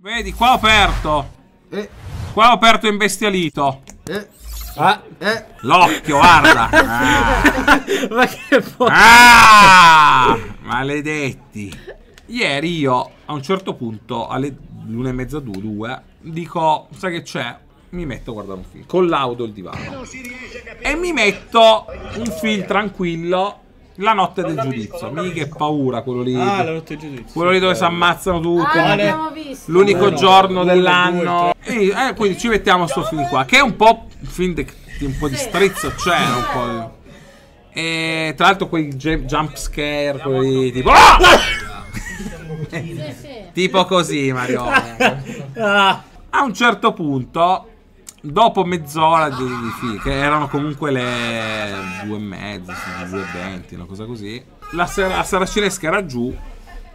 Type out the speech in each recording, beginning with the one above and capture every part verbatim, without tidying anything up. Vedi, qua ho aperto. Eh. Qua ho aperto imbestialito. Eh. Ah. Eh. L'occhio, guarda. Ah. Ma che po- ah! Maledetti. Ieri io, a un certo punto, alle l'una e mezza, due, due, dico, sai che c'è? Mi metto a guardare un film. Collaudo il divano. E mi metto un film tranquillo. La notte del giudizio. Mica che paura quello lì. Ah, La notte del giudizio. Quello lì dove si ammazzano tutti. Ah, l'abbiamo visto. L'unico giorno dell'anno. E eh, quindi ci mettiamo sto film qua. Che è un po' film di un po' di strizzo, c'è un po'. E tra l'altro quei jump scare, quelli tipo. Tipo così, Mario. A un certo punto, dopo mezz'ora di, di film, che erano comunque le due e mezza, due e venti, una cosa così, la, sera, la saracinesca era giù,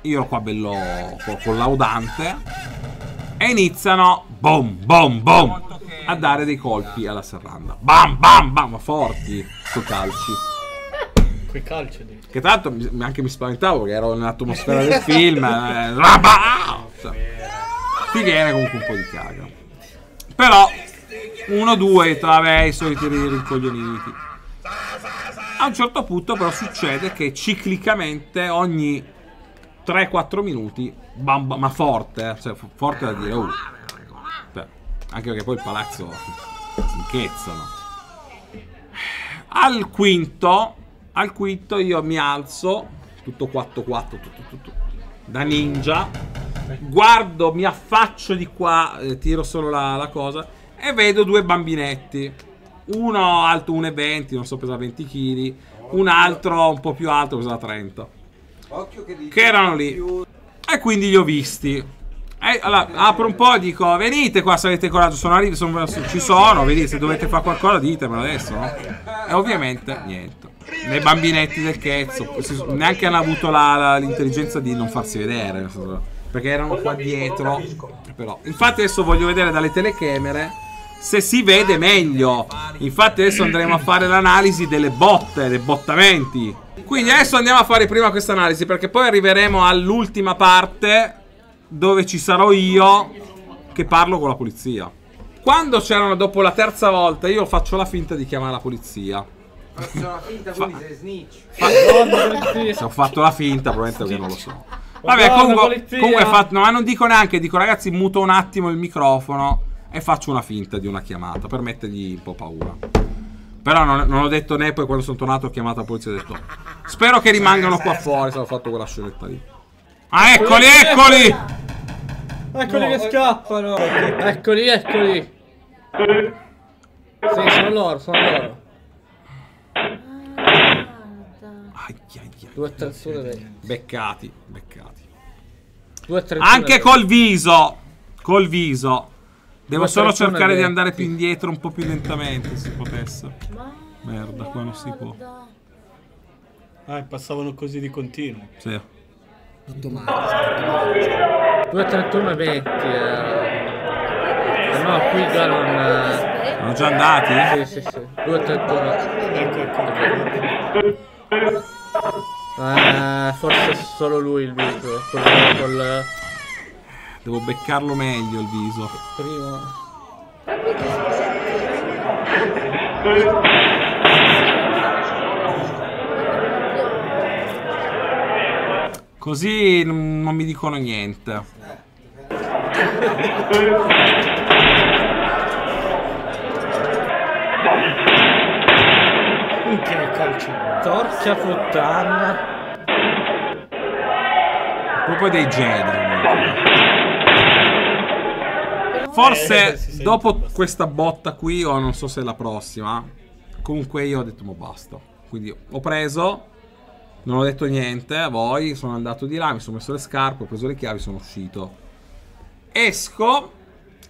io ero qua bello collaudante, e iniziano boom, boom, boom, a dare dei colpi alla serranda. Bam, bam, bam, ma forti, quei calci. Quei calci? Che tanto anche mi spaventavo, perché ero nell'atmosfera del film, eh, rabà, cioè, ti viene comunque un po' di caga. Però... uno, due, vabbè, i soliti rincoglioniti. A un certo punto però succede che ciclicamente ogni tre quattro minuti, bam, bam, ma forte, cioè forte da dire, uh, cioè, anche perché poi il palazzo si inchezzano. Al quinto, al quinto io mi alzo, tutto quattro quattro, tutto, tutto, da ninja, guardo, mi affaccio di qua, eh, tiro solo la, la cosa. E vedo due bambinetti, uno alto uno e venti, non so, pesa venti chili, un altro un po' più alto, pesa trenta, che erano lì. E quindi li ho visti. E allora apro un po' e dico, venite qua se avete coraggio, sono arrivi, sono, ci sono, venite, se dovete fare qualcosa ditemelo adesso, no? E ovviamente niente. Nei bambinetti del cazzo, neanche hanno avuto l'intelligenza di non farsi vedere, perché erano qua dietro. Però, infatti adesso voglio vedere dalle telecamere se si vede meglio. Infatti adesso andremo a fare l'analisi delle botte, dei bottamenti. Quindi adesso andiamo a fare prima questa analisi, perché poi arriveremo all'ultima parte dove ci sarò io che parlo con la polizia. Quando c'erano, dopo la terza volta, io faccio la finta di chiamare la polizia. Faccio la finta, quindi sei snitch. Fa... se ho fatto la finta, probabilmente che non lo so. Vabbè, comunque, comunque fatto, no, ma non dico neanche, dico ragazzi, muto un attimo il microfono e faccio una finta di una chiamata per mettergli un po' paura. Però non, non ho detto né, poi quando sono tornato ho chiamato la polizia e ho detto spero che rimangano qua fuori, se ho fatto quella scenetta lì. Ah, eccoli, eccoli! Eccoli che scappano! Eccoli, eccoli! Sì, sono loro, sono loro. Due attrazioni beccati, beccati. Due anche col viso, col viso. Devo solo cercare di andare più indietro, un po' più lentamente, se potesse. Merda, qua non si può. Ah, passavano così di continuo. Sì. Tutto male. due trentuno venti. Eh. No, qui già non. Sono già andati? Sì, sì, sì. due trentuno. Eh, forse solo lui il viso. Col, col... devo beccarlo meglio il viso. Prima. Così non mi dicono niente. Torcia puttana. Proprio dei geni. Forse dopo questa botta qui, o non so se è la prossima, comunque io ho detto ma basta. Quindi ho preso, non ho detto niente a voi, sono andato di là, mi sono messo le scarpe, ho preso le chiavi, sono uscito. Esco.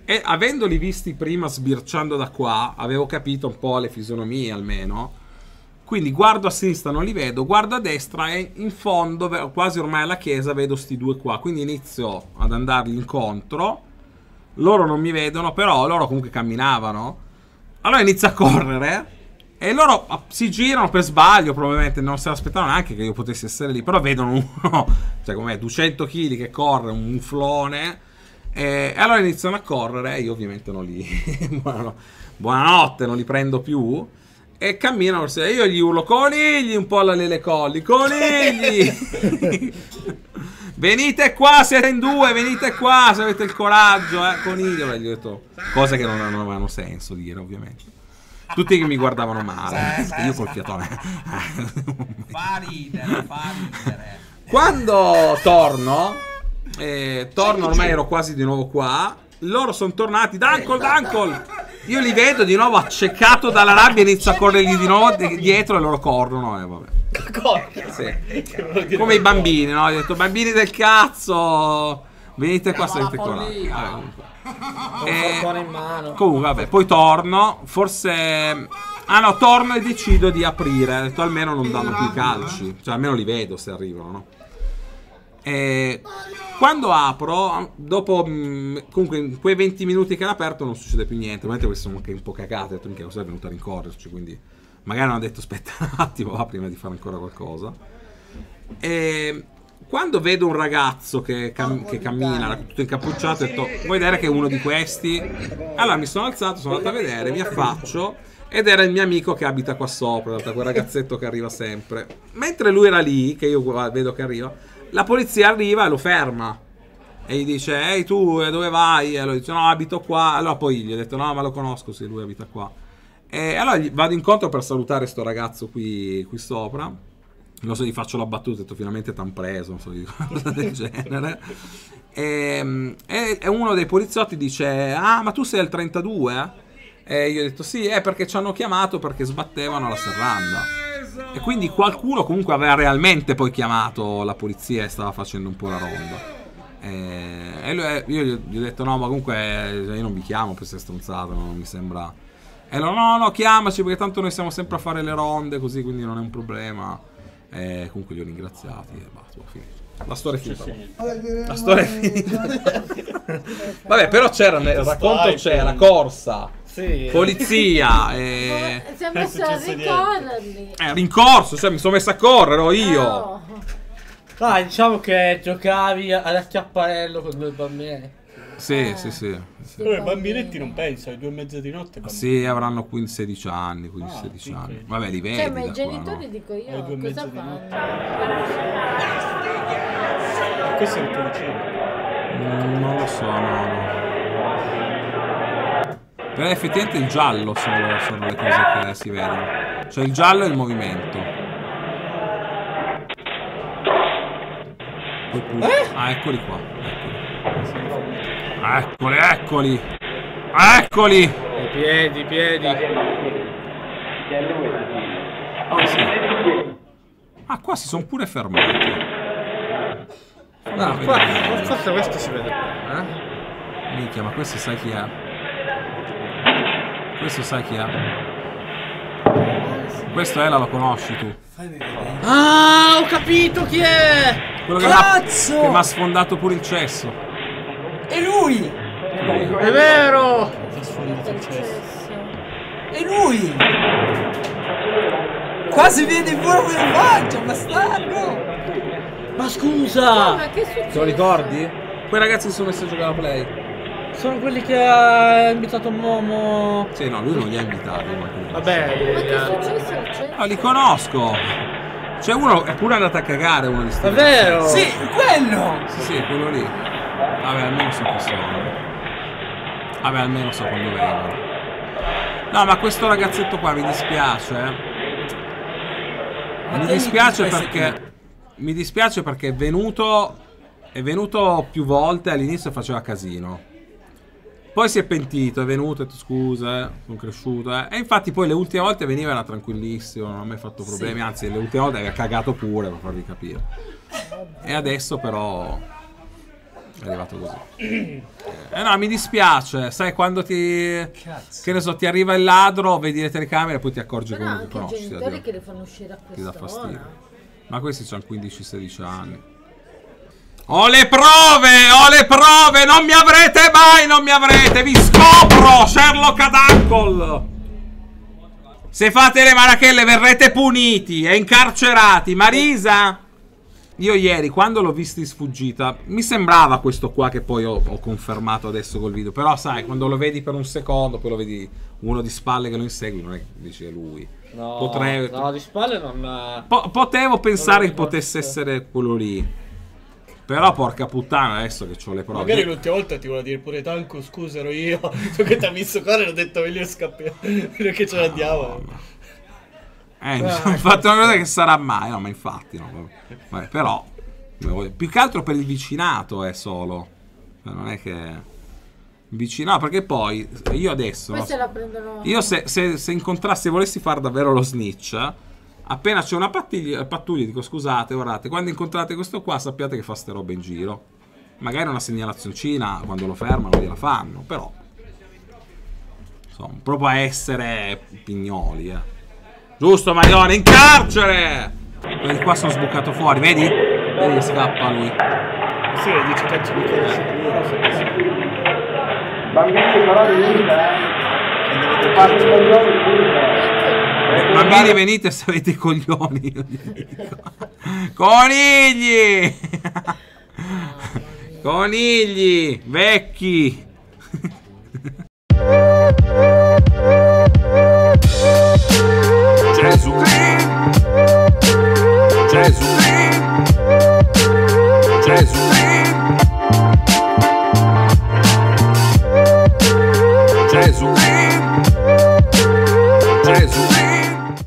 E avendoli visti prima sbirciando da qua, avevo capito un po' le fisonomie almeno. Quindi guardo a sinistra, non li vedo, guardo a destra e in fondo, quasi ormai alla chiesa, vedo sti due qua. Quindi inizio ad andarli incontro. Loro non mi vedono, però loro comunque camminavano. Allora inizio a correre e loro si girano per sbaglio, probabilmente non se l'aspettavano neanche che io potessi essere lì. Però vedono uno, cioè com'è, duecento chili che corre, un muflone. E allora iniziano a correre, io ovviamente non li... buonanotte, non li prendo più. E camminano, io gli urlo conigli un po' alla Lele Colli, conigli! Venite qua, siete in due, venite qua, se avete il coraggio, eh, coniglio. Allora, gli ho detto cose che non, non avevano senso dire, ovviamente. Tutti che mi guardavano male, sì, io col fiatone. Fa ridere, fa ridere. Quando torno... Eh, torno, ormai ero quasi di nuovo qua. Loro sono tornati. Dankol, Dankol. Io li vedo di nuovo accecato dalla rabbia. Inizio a corrergli di nuovo dietro e loro corrono. Eh, vabbè. Sì. Come i bambini, no? Ho detto, bambini del cazzo, venite qua, state qua. Comunque, vabbè. Poi torno. Forse. Ah, no, torno e decido di aprire. Ho detto, almeno non danno più i calci. Cioè, almeno li vedo se arrivano, no? E quando apro, dopo mh, comunque in quei venti minuti che l'ho aperto non succede più niente. Ovviamente queste sono anche un po' cagate, ho detto mica cosa è venuta a rincorrerci, quindi magari hanno detto aspetta un attimo ah, prima di fare ancora qualcosa. E quando vedo un ragazzo che, cam che cammina tutto incappucciato, ho detto vuoi vedere che è uno di questi? Allora mi sono alzato, sono andato a vedere, mi affaccio ed era il mio amico che abita qua sopra, quel ragazzetto che arriva sempre. Mentre lui era lì, che io vedo che arriva, la polizia arriva e lo ferma e gli dice ehi tu dove vai? E lui dice no abito qua. Allora poi gli ho detto no ma lo conosco, sì, lui abita qua. E allora gli vado incontro per salutare sto ragazzo qui, qui sopra. Non so, gli faccio la battuta, ho detto finalmente t'han preso, non so di cosa del genere. E, e uno dei poliziotti dice ah ma tu sei al trentadue? E io ho detto sì, è perché ci hanno chiamato perché sbattevano la serranda. E quindi qualcuno comunque aveva realmente poi chiamato la polizia e stava facendo un po' la ronda. E lui, io gli ho detto no ma comunque io non vi chiamo per essere stronzato, non mi sembra. E loro no no chiamaci perché tanto noi siamo sempre a fare le ronde così, quindi non è un problema. E comunque li ho ringraziati e basta, ho finito. La storia è finita. La storia è finita. Vabbè, però c'era, nel racconto c'era corsa, sì, polizia, eh, e... si è messo a rincorrermi. Eh, rincorso, cioè mi sono messo a correre, ero io. No. Ah, diciamo che giocavi ad acchiapparello con due bambini. Sì, eh. sì, sì, sì. Però i bambinetti non penso, alle due e mezza di notte. Bambini. Sì, avranno quindici sedici anni, quindici sedici ah, anni. Sì, sì. Vabbè, li vedi. Cioè, ma i genitori no? Dico io, alle due e mezza di notte. Questo è il tuo vicino. Non lo so, no, no. Però effettivamente il giallo solo sono le cose che si vedono. Cioè il giallo è il movimento. Eh? Ah, eccoli qua. Eccoli, eccoli. Eccoli! I piedi, i piedi. Oh, sì. Ah, qua si sono pure fermati. No, qua, forse questo si vede prima, eh? Minchia, ma questo sai chi è? Questo sai chi è? Questo Ela lo conosci tu. Ah, ho capito chi è! Quello cazzo! Che mi ha sfondato pure il cesso. È lui! lui. È vero! Mi ha sfondato il cesso. È lui! Quasi viene pure quello faccia, bastardo! Ma scusa! Ma che succede? Te lo ricordi? Quei ragazzi si sono messi a giocare a play. Sono quelli che ha invitato Momo. Sì, no, lui non li ha invitati. Vabbè. Ma che è successo? Ah, li conosco. C'è uno, è pure andato a cagare uno di sti. È vero? Sì, quello. Sì, sì, quello lì. Vabbè, almeno so che sono. Vabbè, almeno so quando vengono. No, ma questo ragazzetto qua mi dispiace. Eh. Mi dispiace perché. Mi dispiace perché è venuto. È venuto più volte, all'inizio faceva casino. Poi si è pentito, è venuto, ha detto scusa, eh, sono cresciuto. Eh. E infatti poi le ultime volte veniva era tranquillissimo, non ha mai fatto problemi, sì. Anzi le ultime volte aveva cagato pure per farvi capire. E adesso però è arrivato così. Eh no, mi dispiace, sai quando ti... Cazzo. Che ne so, ti arriva il ladro, vedi le telecamere e poi ti accorgi che non ti conosci. Ma i genitori che le fanno uscire a quest'ora. Ti dà fastidio. Ma questi hanno quindici sedici anni. Ho le prove, ho le prove, non mi avrete mai, non mi avrete, vi scopro, Sherlock Adankol. Se fate le marachelle verrete puniti e incarcerati, Marisa? Io ieri, quando l'ho visto in sfuggita, mi sembrava questo qua che poi ho, ho confermato adesso col video. Però sai, quando lo vedi per un secondo, poi lo vedi uno di spalle che lo insegue, non è che dice lui. No, Potrei... no, di spalle non... Po potevo pensare non che potesse essere quello lì. Però porca puttana, adesso che ho le prove. Magari l'ultima volta ti vuole dire pure Tanco, scusa ero io, perché ti ha visto cuore e ho detto meglio io scappiamo, perché ce la diamo. Eh, mi sono fatto una cosa che sarà mai, no, ma infatti no. Vabbè, però più che altro per il vicinato è solo. Non è che vicino, perché poi io adesso no, se la prendono... io se, se, se incontrassi e volessi fare davvero lo snitch, appena c'è una pattuglia, pattuglia dico scusate, guardate, quando incontrate questo qua sappiate che fa ste robe in giro. Magari una segnalazioncina quando lo fermano gliela fanno, però insomma, proprio a essere pignoli, eh. Giusto Marione, in carcere! Vedi qua sono sboccato fuori, vedi? Vedi che scappa lui. Sì, dice che c'è un bambini parole libere. Bambini venite se avete i coglioni. Conigli! Conigli! Vecchi!